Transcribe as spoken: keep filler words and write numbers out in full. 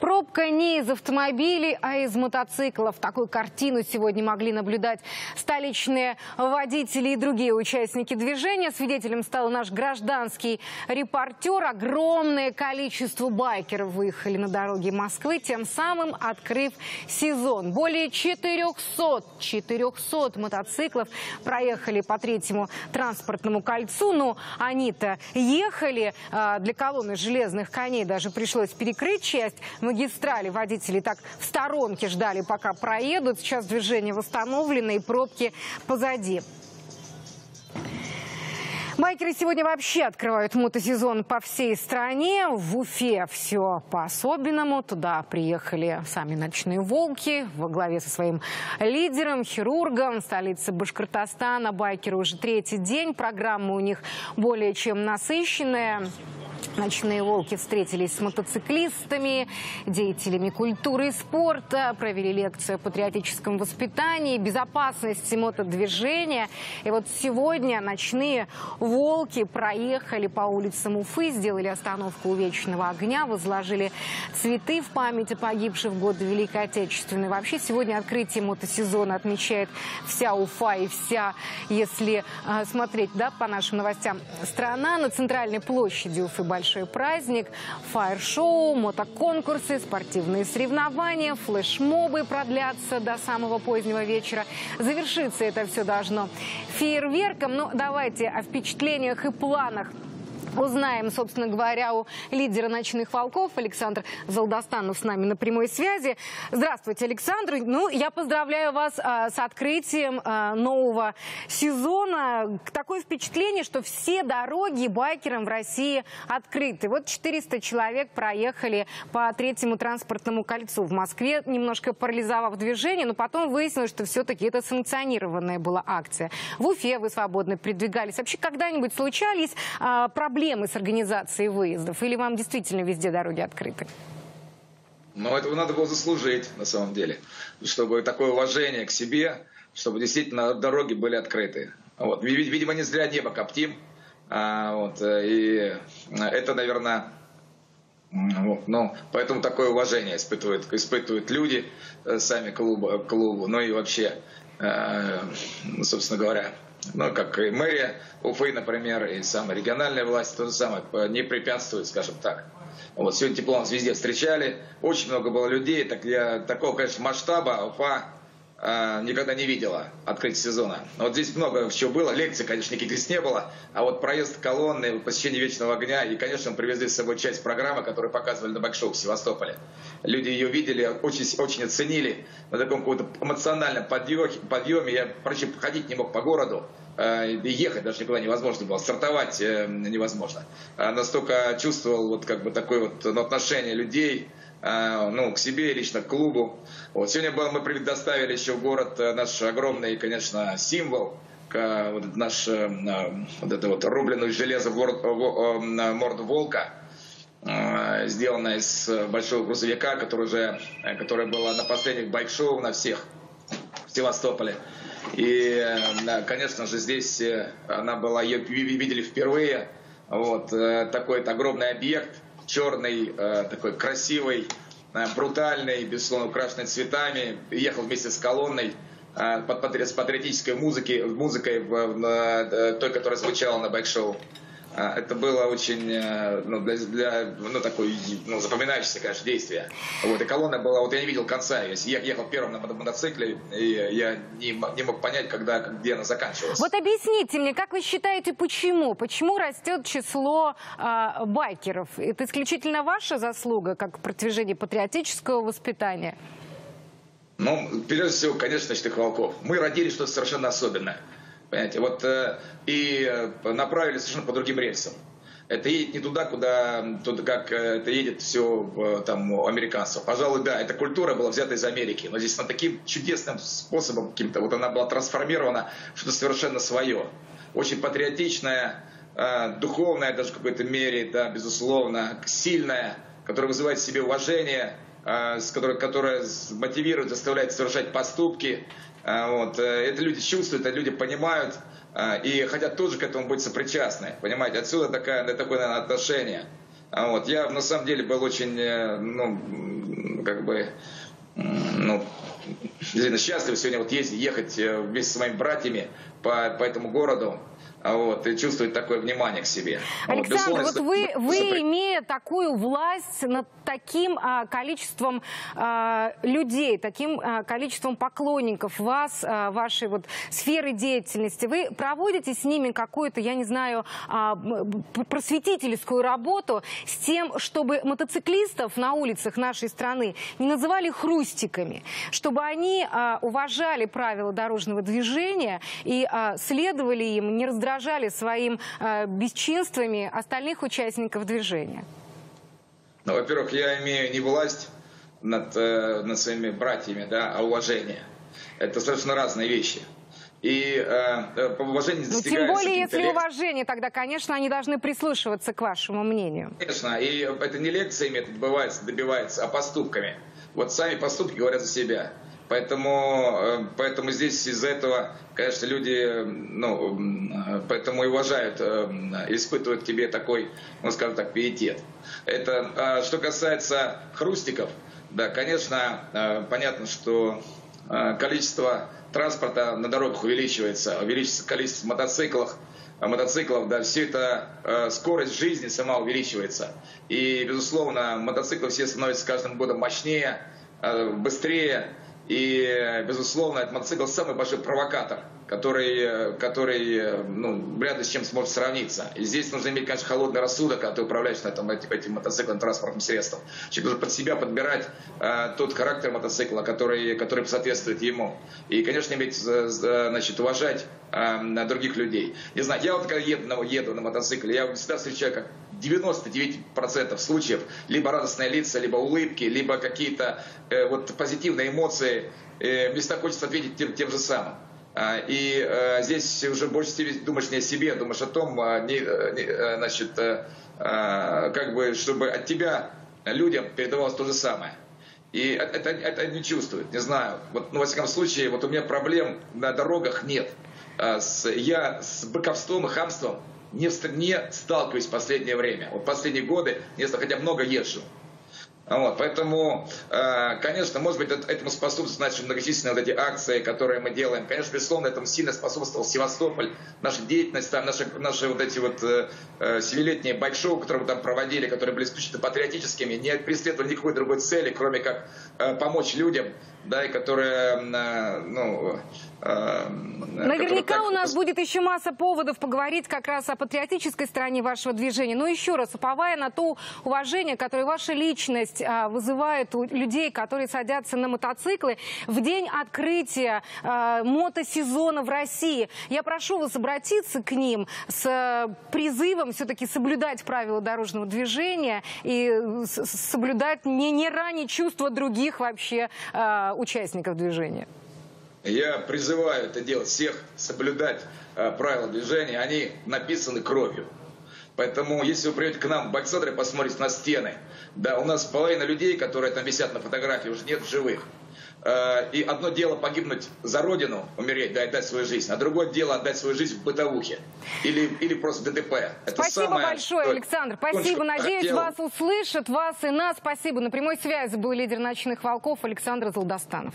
Пробка не из автомобилей, а из мотоциклов. Такую картину сегодня могли наблюдать столичные водители и другие участники движения. Свидетелем стал наш гражданский репортер. Огромное количество байкеров выехали на дороги Москвы, тем самым открыв сезон. Более четырёхсот, четырёхсот мотоциклов проехали по третьему транспортному кольцу. Но они-то ехали. Для колонны железных коней даже пришлось перекрыть часть магистрали. Водители так в сторонке ждали, пока проедут. Сейчас движение восстановлено и пробки позади. Байкеры сегодня вообще открывают мотосезон по всей стране. В Уфе все по-особенному. Туда приехали сами «Ночные волки» во главе со своим лидером, хирургом. В столице Башкортостана байкеры уже третий день. Программа у них более чем насыщенная. «Ночные волки» встретились с мотоциклистами, деятелями культуры и спорта, провели лекцию о патриотическом воспитании, безопасности мотодвижения. И вот сегодня «Ночные волки» проехали по улицам Уфы, сделали остановку у «Вечного огня», возложили цветы в память о погибших в годы Великой Отечественной. Вообще сегодня открытие мотосезона отмечает вся Уфа и вся, если смотреть, да, по нашим новостям, страна. На центральной площади Уфы большой праздник, фаер-шоу, мотоконкурсы, спортивные соревнования, флешмобы продлятся до самого позднего вечера. Завершиться это все должно фейерверком. Но давайте о впечатлениях и планах узнаем, собственно говоря, у лидера «Ночных волков». Александр Залдостанов с нами на прямой связи. Здравствуйте, Александр. Ну, я поздравляю вас а, с открытием а, нового сезона. Такое впечатление, что все дороги байкерам в России открыты. Вот четыреста человек проехали по третьему транспортному кольцу в Москве, немножко парализовав движение, но потом выяснилось, что все-таки это санкционированная была акция. В Уфе вы свободно передвигались. Вообще, когда-нибудь случались а, проблемы? Проблемы с организацией выездов? Или вам действительно везде дороги открыты? Ну, этого надо было заслужить, на самом деле. Чтобы такое уважение к себе, чтобы действительно дороги были открыты. Вот. Видимо, не зря небо коптим. А, вот, и это, наверное... Вот, ну, поэтому такое уважение испытывают, испытывают люди, сами клуба, клубу, ну и вообще, э, собственно говоря, ну, как и мэрия Уфы, например, и самая региональная власть, то же самое, не препятствует, скажем так. Вот, сегодня тепло нас везде встречали, очень много было людей, так я, такого, конечно, масштаба Уфа э, никогда не видела, открытие сезона. Вот здесь много чего было, лекций, конечно, никаких здесь не было, а вот проезд колонны, посещение «Вечного огня», и, конечно, привезли с собой часть программы, которую показывали на байк-шоу в Севастополе. Люди ее видели, очень, очень оценили, на таком каком-то эмоциональном подъеме. Я, впрочем, ходить не мог по городу, и ехать даже никуда невозможно было, стартовать невозможно. Настолько чувствовал вот как бы такое вот отношение людей, ну, к себе, лично к клубу. Вот. Сегодня мы предоставили еще в город наш огромный, конечно, символ, вот наш вот это вот рубленое железо морду волка, сделанная из большого грузовика, который уже, которая была на последних байк-шоу на всех в Севастополе. И, конечно же, здесь она была, ее видели впервые. Вот такой огромный объект, черный, такой красивый, брутальный, безусловно, украшенный цветами. Ехал вместе с колонной с патриотической музыкой, музыкой той, которая звучала на байк-шоу. Это было очень ну, для, для, ну, такое, ну, запоминающееся, конечно, действие. Вот, и колонна была, вот я не видел конца. Я ехал первым на мотоцикле, и я не, не мог понять, когда, где она заканчивалась. Вот объясните мне, как вы считаете, почему? Почему растет число э, байкеров? Это исключительно ваша заслуга, как продвижение патриотического воспитания? Ну, прежде всего, конечно, «Ночных волков». Мы родили что-то совершенно особенное. Понимаете, вот и направили совершенно по другим рельсам. Это едет не туда, куда, туда, как это едет все там у американцев. Пожалуй, да, эта культура была взята из Америки, но здесь она таким чудесным способом каким-то, вот она была трансформирована в что-то совершенно свое. Очень патриотичная, духовная даже в какой-то мере, да, безусловно, сильная, которая вызывает в себе уважение, которая, которая мотивирует, заставляет совершать поступки. Вот. Это люди чувствуют, это люди понимают и хотят тоже к этому быть сопричастны. Понимаете, отсюда такое, такое наверное, отношение. А вот, я на самом деле был очень, ну, как бы, ну, счастлив сегодня вот ездить, ехать вместе с моими братьями по, по этому городу. Вот, и чувствовать такое внимание к себе. Александр, вот, вот вы, вы, имея такую власть над таким а, количеством а, людей, таким а, количеством поклонников вас, а, вашей вот сферы деятельности, вы проводите с ними какую-то, я не знаю, а, просветительскую работу с тем, чтобы мотоциклистов на улицах нашей страны не называли хрустиками, чтобы они а, уважали правила дорожного движения и а, следовали им, не раздражали своим э, бесчинствами остальных участников движения? Ну, во-первых, я имею не власть над, э, над своими братьями, да, а уважение. Это совершенно разные вещи. И э, уважение достигается... Ну, тем более, если лекций. Уважение, тогда, конечно, они должны прислушиваться к вашему мнению. Конечно, и это не лекциями это добивается, добивается, а поступками. Вот сами поступки говорят за себя. Поэтому, поэтому здесь из-за этого, конечно, люди, ну, поэтому и уважают, испытывают к тебе такой, ну, скажем так, пиетет. Это, что касается хрустиков, да, конечно, понятно, что количество транспорта на дорогах увеличивается, увеличивается количество мотоциклов, мотоциклов, да, все это, скорость жизни сама увеличивается. И, безусловно, мотоциклы все становятся с каждым годом мощнее, быстрее. И, безусловно, этот мотоцикл самый большой провокатор, который, который ну, вряд ли с чем сможет сравниться. И здесь нужно иметь, конечно, холодный рассудок, когда ты управляешь на этом, этим, этим мотоциклом, транспортным средством. Человек должен под себя подбирать э, тот характер мотоцикла, который, который соответствует ему. И, конечно, иметь, значит, уважать э, других людей. Не знаю, я вот когда еду на, еду на мотоцикле, я всегда встречаю как девяносто девять процентов случаев либо радостные лица, либо улыбки, либо какие-то э, вот, позитивные эмоции. Э, вместо хочется ответить тем, тем же самым. А, и а, здесь уже больше степени думаешь не о себе, думаешь о том, а, не, не, значит, а, а, как бы, чтобы от тебя людям передавалось то же самое. И это, это не чувствуют, не знаю. Вот, ну, во всяком случае, вот у меня проблем на дорогах нет. А, с, я с быковством и хамством Не, не сталкиваюсь в последнее время. Вот последние годы, если хотя много езжу. Вот, поэтому, э, конечно, может быть, этому способствуют, значит, многочисленные вот эти акции, которые мы делаем. Конечно, безусловно, этому сильно способствовал Севастополь, наша деятельность, там, наши, наши вот эти вот семилетние э, байк-шоу, которые мы там проводили, которые были исключительно патриотическими, не преследовали никакой другой цели, кроме как э, помочь людям, да, и которые, э, ну... Наверняка у нас будет еще масса поводов поговорить как раз о патриотической стороне вашего движения. Но еще раз, уповая на то уважение, которое ваша личность вызывает у людей, которые садятся на мотоциклы, в день открытия мотосезона в России, я прошу вас обратиться к ним с призывом все-таки соблюдать правила дорожного движения и соблюдать не, не ранее чувства других вообще участников движения. Я призываю это делать всех, соблюдать э, правила движения, они написаны кровью. Поэтому, если вы придете к нам в бокс-центр и посмотрите на стены, да, у нас половина людей, которые там висят на фотографии, уже нет в живых. Э, и одно дело погибнуть за родину, умереть, да, отдать свою жизнь, а другое дело отдать свою жизнь в бытовухе или, или просто ДТП. Это спасибо самое, большое, что... Александр, спасибо. Надеюсь, хотел... вас услышат, вас и нас. Спасибо. На прямой связи был лидер «Ночных волков» Александр Залдостанов.